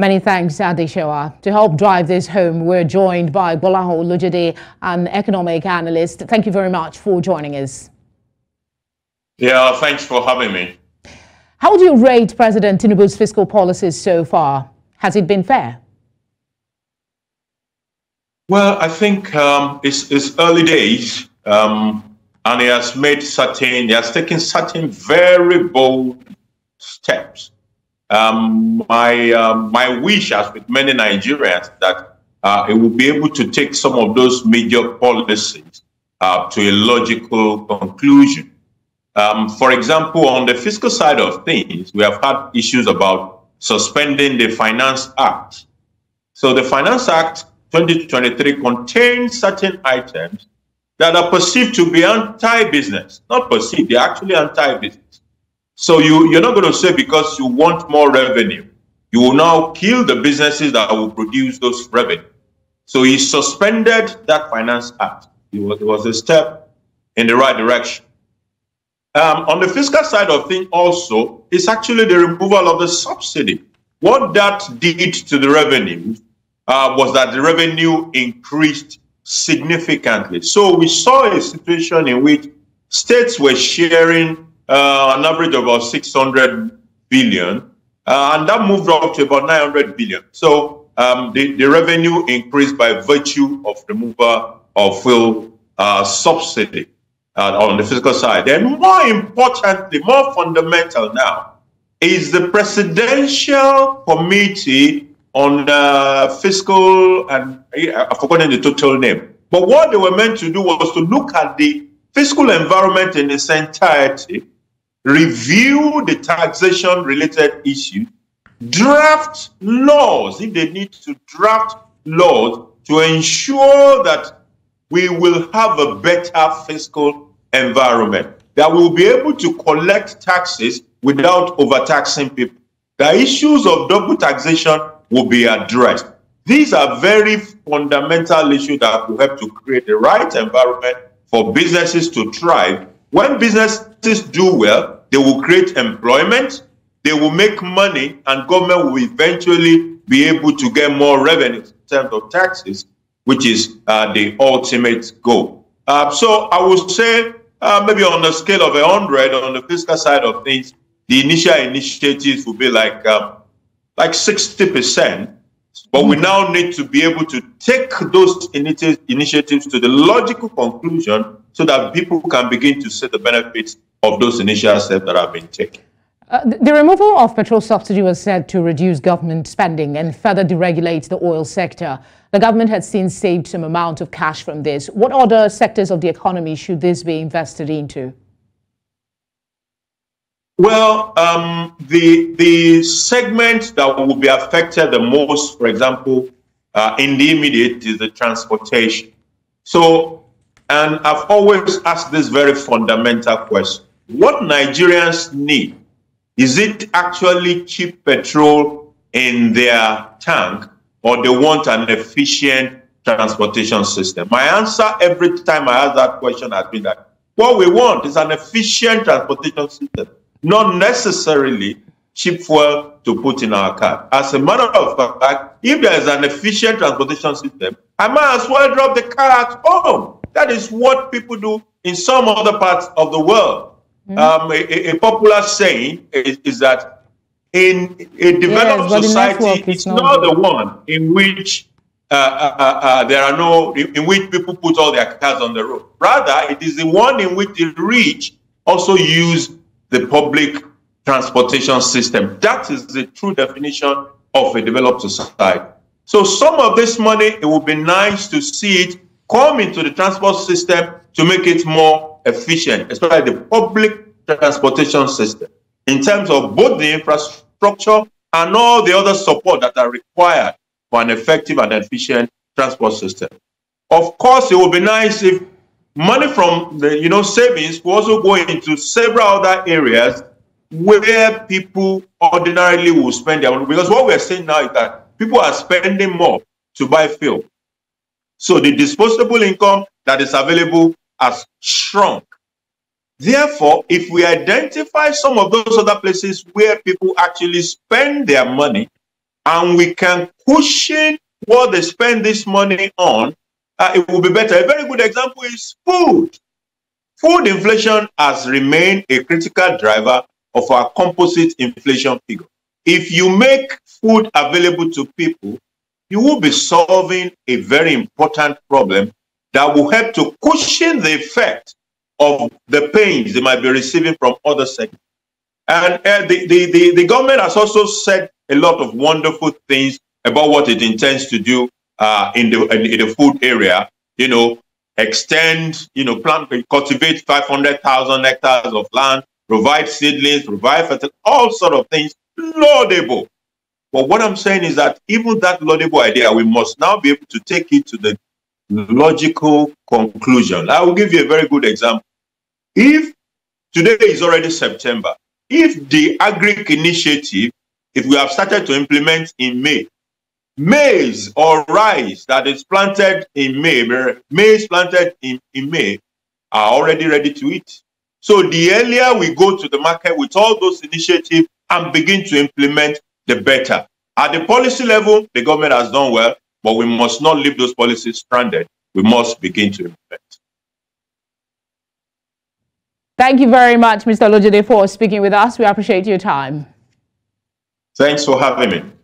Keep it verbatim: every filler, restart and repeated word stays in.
Many thanks, Adeshewa. To help drive this home, we're joined by Gbolahan Olojede, an economic analyst. Thank you very much for joining us. Yeah, thanks for having me. How do you rate President Tinubu's fiscal policies so far? Has it been fair? Well, I think um, it's, it's early days, um, and he has made certain, he has taken certain very bold steps. Um, my uh, my wish, as with many Nigerians, that uh, it will be able to take some of those major policies uh, to a logical conclusion. Um, for example, on the fiscal side of things, we have had issues about suspending the Finance Act. So the Finance Act twenty twenty-three contains certain items that are perceived to be anti-business. Not perceived, they're actually anti-business. So you, you're not going to say because you want more revenue, you will now kill the businesses that will produce those revenue. So he suspended that Finance Act. It was, it was a step in the right direction. Um, on the fiscal side of things also, it's actually the removal of the subsidy. What that did to the revenue uh, was that the revenue increased significantly. So we saw a situation in which states were sharing Uh, an average of about six hundred billion, uh, and that moved up to about nine hundred billion. So um, the, the revenue increased by virtue of removal of fuel uh, subsidy uh, on the fiscal side. And more importantly, more fundamental now, is the Presidential Committee on uh, Fiscal, and I've forgotten the total name. But what they were meant to do was to look at the fiscal environment in its entirety, review the taxation-related issues, draft laws, if they need to draft laws, to ensure that we will have a better fiscal environment, that we will be able to collect taxes without overtaxing people. The issues of double taxation will be addressed. These are very fundamental issues that will help to create the right environment for businesses to thrive. When businesses do well, they will create employment, they will make money, and government will eventually be able to get more revenue in terms of taxes, which is uh, the ultimate goal. Uh, so I would say uh, maybe on the scale of one hundred, on the fiscal side of things, the initial initiatives will be like, uh, like sixty percent. But we now need to be able to take those initiatives to the logical conclusion so that people can begin to see the benefits of those initial steps that have been taken. Uh, the removal of petrol subsidy was said to reduce government spending and further deregulate the oil sector. The government has since saved some amount of cash from this. What other sectors of the economy should this be invested into? Well, um, the, the segment that will be affected the most, for example, uh, in the immediate is the transportation. So, and I've always asked this very fundamental question. What Nigerians need, is it actually cheap petrol in their tank, or they want an efficient transportation system? My answer every time I ask that question has been that what we want is an efficient transportation system, not necessarily cheap fuel to put in our car. As a matter of fact, if there is an efficient transportation system, I might as well drop the car at home. That is what people do in some other parts of the world. Mm-hmm. um, a, a popular saying is, is that in a developed yes, society, it's not, not the one in which uh, uh, uh, uh, there are no, in which people put all their cars on the road. Rather, it is the one in which the rich also use the public transportation system. That is the true definition of a developed society. So some of this money, it would be nice to see it come into the transport system to make it more efficient, especially the public transportation system, in terms of both the infrastructure and all the other support that are required for an effective and efficient transport system. Of course, it would be nice if money from the, you know, savings will also go into several other areas where people ordinarily will spend their money. Because what we're seeing now is that people are spending more to buy fuel. So the disposable income that is available has shrunk. Therefore, if we identify some of those other places where people actually spend their money, and we can cushion what they spend this money on, uh, it will be better. A very good example is food. Food inflation has remained a critical driver of our composite inflation figure. If you make food available to people, you will be solving a very important problem that will help to cushion the effect of the pains they might be receiving from other sectors. And uh, the, the, the, the government has also said a lot of wonderful things about what it intends to do uh, in, the, in the food area. You know, extend, you know, plant, cultivate five hundred thousand hectares of land, provide seedlings, provide fertilizer, all sort of things, laudable. But what I'm saying is that even that laudable idea, we must now be able to take it to the logical conclusion. I will give you a very good example. If today is already September, if the agric initiative, if we have started to implement in May, maize or rice that is planted in May, maize planted in, in May are already ready to eat. So the earlier we go to the market with all those initiatives and begin to implement, the better. At the policy level, the government has done well, but we must not leave those policies stranded. We must begin to implement. Thank you very much, Mister Olojede, for speaking with us. We appreciate your time. Thanks for having me.